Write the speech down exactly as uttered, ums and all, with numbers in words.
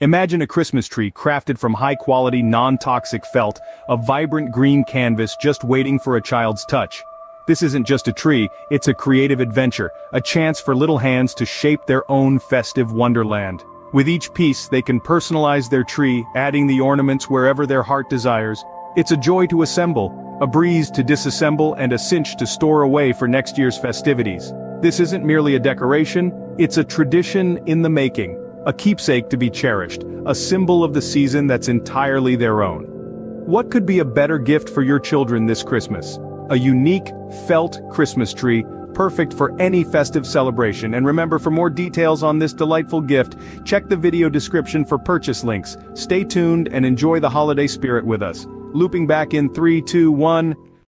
Imagine a Christmas tree crafted from high-quality, non-toxic felt, a vibrant green canvas just waiting for a child's touch. This isn't just a tree, it's a creative adventure, a chance for little hands to shape their own festive wonderland. With each piece, they can personalize their tree, adding the ornaments wherever their heart desires. It's a joy to assemble, a breeze to disassemble, and a cinch to store away for next year's festivities. This isn't merely a decoration, it's a tradition in the making. A keepsake to be cherished, a symbol of the season that's entirely their own. What could be a better gift for your children this Christmas? A unique, felt Christmas tree, perfect for any festive celebration. And remember, for more details on this delightful gift, check the video description for purchase links. Stay tuned and enjoy the holiday spirit with us. Looping back in three, two, one.